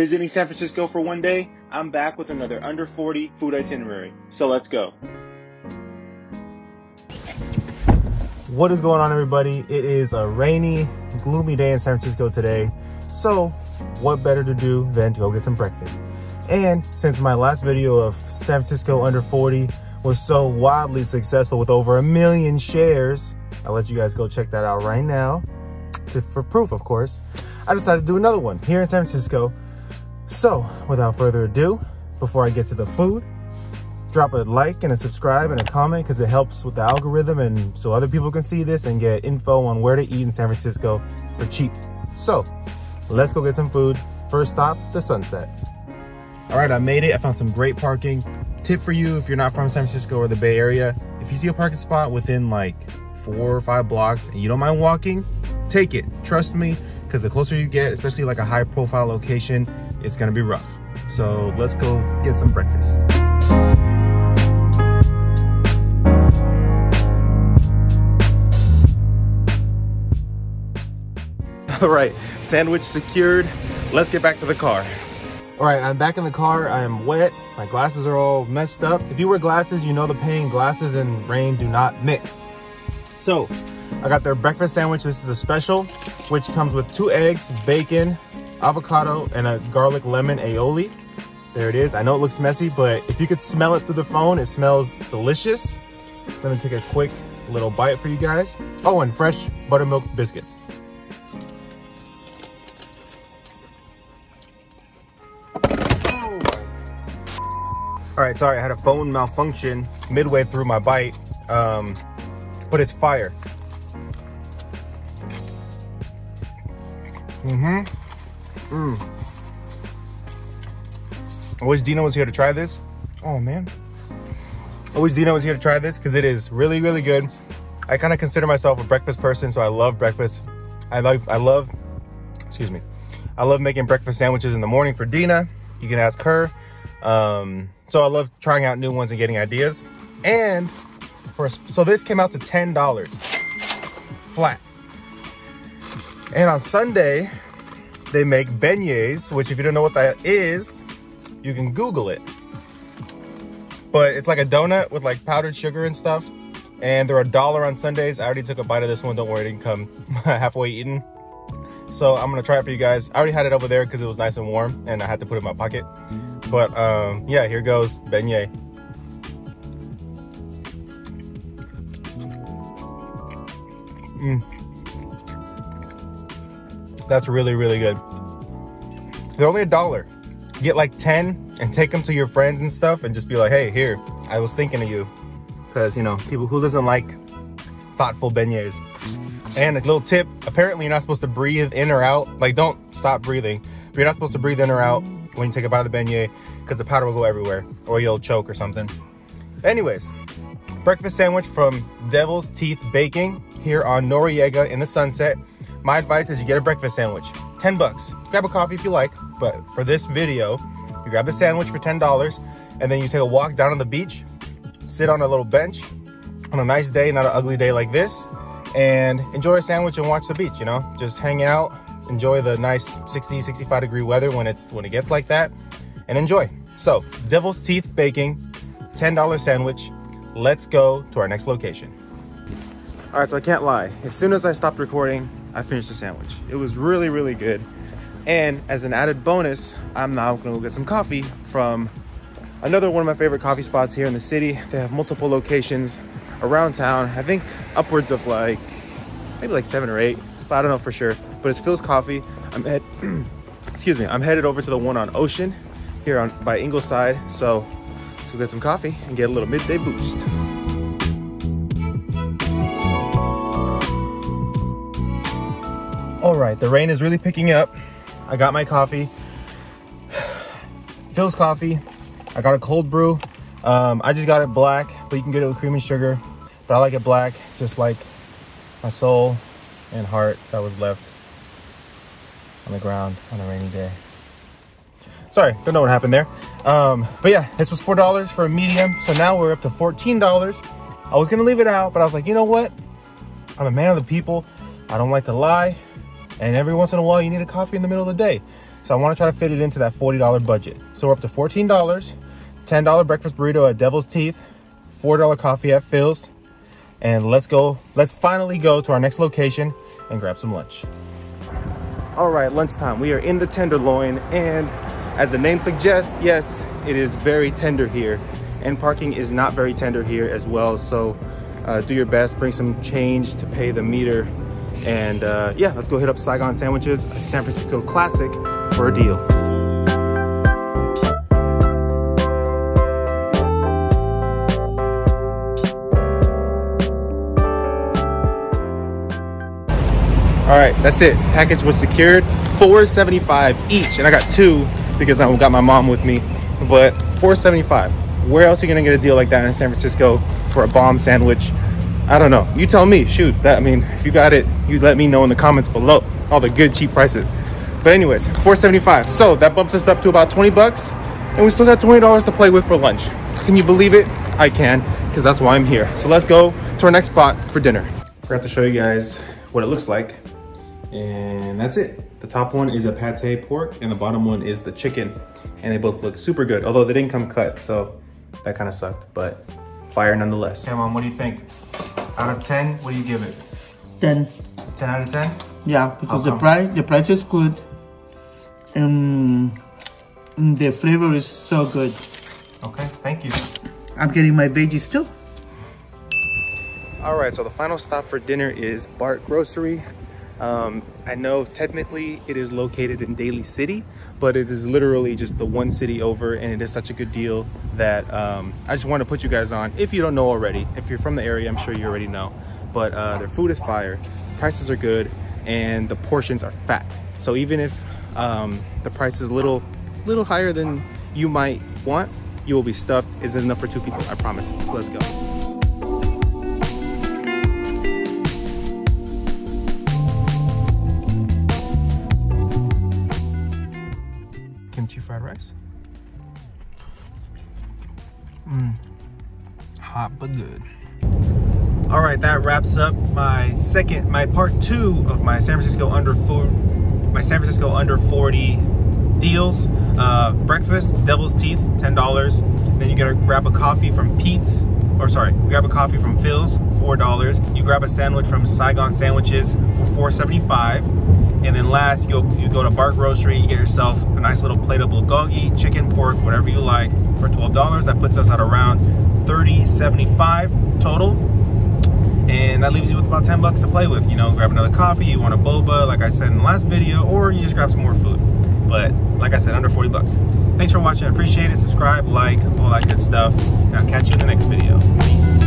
Visiting San Francisco for one day, I'm back with another under 40 food itinerary. So let's go. What is going on, everybody? It is a rainy, gloomy day in San Francisco today. So what better to do than to go get some breakfast? And since my last video of San Francisco under 40 was so wildly successful with over 1 million shares, I'll let you guys go check that out right now for proof, of course. I decided to do another one here in San Francisco. So without further ado, before I get to the food, drop a like and a subscribe and a comment because it helps with the algorithm and so other people can see this and get info on where to eat in San Francisco for cheap. So let's go get some food. First stop, the Sunset. All right, I made it. I found some great parking. Tip for you if you're not from San Francisco or the Bay Area, if you see a parking spot within like 4 or 5 blocks and you don't mind walking, take it. Trust me, because the closer you get, especially like a high profile location, it's gonna be rough. So let's go get some breakfast. All right, sandwich secured. Let's get back to the car. All right, I'm back in the car. I am wet. My glasses are all messed up. If you wear glasses, you know the pain. Glasses and rain do not mix. So I got their breakfast sandwich. This is a special, which comes with 2 eggs, bacon, avocado, and a garlic lemon aioli. There it is. I know it looks messy, but if you could smell it through the phone, it smells delicious. Let me take a quick little bite for you guys. Oh, and fresh buttermilk biscuits. All right, sorry, I had a phone malfunction midway through my bite, but it's fire. I wish Dino was here to try this. Oh man. I wish Dino was here to try this because it is really, really good. I kind of consider myself a breakfast person, so I love breakfast. I love making breakfast sandwiches in the morning for Dina. You can ask her. So I love trying out new ones and getting ideas. And so this came out to $10 flat. And on Sunday, they make beignets, which if you don't know what that is, you can Google it. But it's like a donut with like powdered sugar and stuff. And they're $1 on Sundays. I already took a bite of this one. Don't worry, it didn't come halfway eaten. So I'm gonna try it for you guys. I already had it over there because it was nice and warm and I had to put it in my pocket. But yeah, here goes beignet. That's really, really good. They're only $1. Get like 10 and take them to your friends and stuff and just be like, hey, here, I was thinking of you. Because, you know, people who doesn't like thoughtful beignets. And a little tip, apparently you're not supposed to breathe in or out. Like, don't stop breathing. But you're not supposed to breathe in or out when you take a bite of the beignet because the powder will go everywhere or you'll choke or something. Anyways, breakfast sandwich from Devil's Teeth Baking here on Noriega in the Sunset. My advice is you get a breakfast sandwich, $10. Grab a coffee if you like, but for this video, you grab the sandwich for $10 and then you take a walk down on the beach, sit on a little bench on a nice day, not an ugly day like this, and enjoy a sandwich and watch the beach, you know, just hang out. Enjoy the nice 60, 65 degree weather when it gets like that and enjoy. So Devil's Teeth Baking, $10 sandwich. Let's go to our next location. All right, so I can't lie. As soon as I stopped recording, I finished the sandwich. It was really, really good. And as an added bonus, I'm now gonna go get some coffee from another one of my favorite coffee spots here in the city. They have multiple locations around town. I think upwards of like, maybe like 7 or 8, but I don't know for sure. But it's Phil's Coffee. I'm headed over to the one on Ocean here by Ingleside. So let's go get some coffee and get a little midday boost. All right, the rain is really picking up. I got my coffee, Phil's Coffee. I got a cold brew. I just got it black, but you can get it with cream and sugar. But I like it black, just like my soul and heart that was left on the ground on a rainy day. Sorry, don't know what happened there. But yeah, this was $4 for a medium, so now we're up to $14. I was gonna leave it out, but I was like, you know what? I'm a man of the people. I don't like to lie, and every once in a while you need a coffee in the middle of the day. So I want to try to fit it into that $40 budget. So we're up to $14, $10 breakfast burrito at Devil's Teeth, $4 coffee at Phil's, and let's finally go to our next location and grab some lunch. All right, lunchtime. We are in the Tenderloin, and as the name suggests, yes, it is very tender here, and parking is not very tender here as well. So do your best, bring some change to pay the meter, and yeah, let's go hit up Saigon Sandwiches, a San Francisco classic, for a deal. All right, that's it. Package was secured, $4.75 each, and I got two because I got my mom with me. But $4.75. Where else are you gonna get a deal like that in San Francisco for a bomb sandwich? I don't know. You tell me. Shoot, I mean, if you got it, you let me know in the comments below. All the good cheap prices. But anyways, $4.75. So that bumps us up to about 20 bucks, and we still got $20 to play with for lunch. Can you believe it? I can, because that's why I'm here. So let's go to our next spot for dinner. Forgot to show you guys what it looks like. And that's it. The top one is a pate pork and the bottom one is the chicken, and they both look super good, although they didn't come cut, so that kind of sucked, but fire nonetheless. Hey mom, what do you think? Out of 10, what do you give it? 10. 10 out of 10? Yeah, because the price is good and the flavor is so good. Okay, thank you. I'm getting my veggies too. All right, so the final stop for dinner is Bart Grocery. I know technically it is located in Daly City, but it is literally just the one city over, and it is such a good deal that I just want to put you guys on. If you don't know already, if you're from the area, I'm sure you already know, but their food is fire, prices are good, and the portions are fat. So even if the price is a little higher than you might want, you will be stuffed. It's enough for two people, I promise. So let's go. Hot but good. All right, that wraps up my part two of my San Francisco under 40 deals. Breakfast, Devil's Teeth, $10. Then you gotta grab a coffee from Phil's, $4. You grab a sandwich from Saigon Sandwiches for $4.75. And then last, you go to Bart Grocery, you get yourself a nice little plate of bulgogi, chicken, pork, whatever you like, for $12. That puts us at around $30.75 total, and that leaves you with about 10 bucks to play with. You know, grab another coffee, you want a boba like I said in the last video, or you just grab some more food. But like I said, under 40 bucks. Thanks for watching, I appreciate it. Subscribe, like, all that good stuff, and I'll catch you in the next video. Peace.